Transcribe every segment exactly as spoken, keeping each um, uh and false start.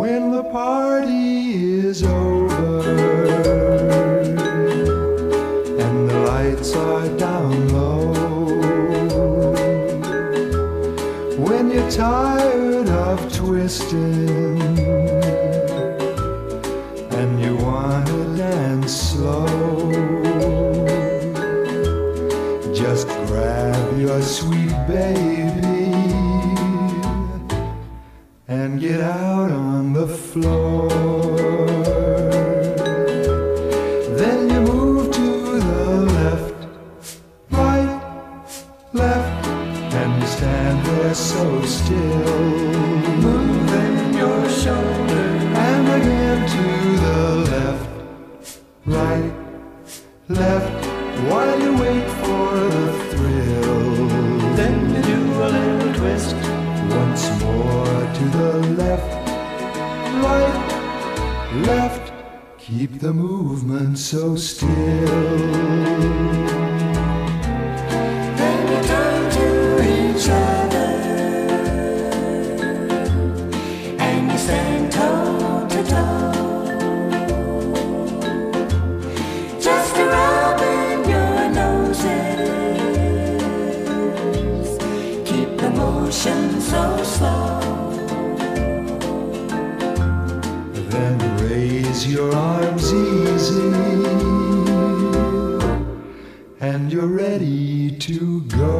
when the party is over and the lights are down low, when you're tired of twisting and you want to dance slow, just grab your sweet baby and get out on the floor. Then you move to the left, right, left, and you stand there so still, moving your shoulder. And again to the left, right, left, while you wait for the thrill. Then you do a little twist, once more to the left, right, left. Keep the movement so still. Then you turn to each other and you stand toe to toe, just rubbing your noses. Keep the motion so slow. Raise your arms easy and you're ready to go.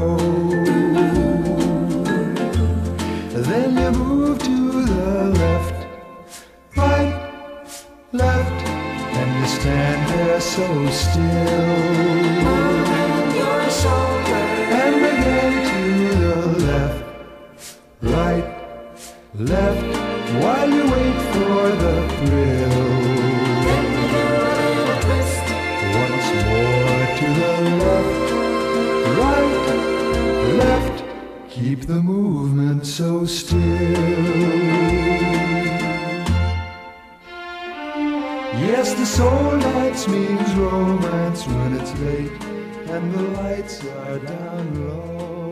Then you move to the left, right, left, and you stand there so still, moving your shoulder. And again to the left, right, left, while you wait for the thrill. Then you do a little twist, once more to the left, right, left. Keep the movement so still. Yes, the soul dance means romance when it's late and the lights are down low.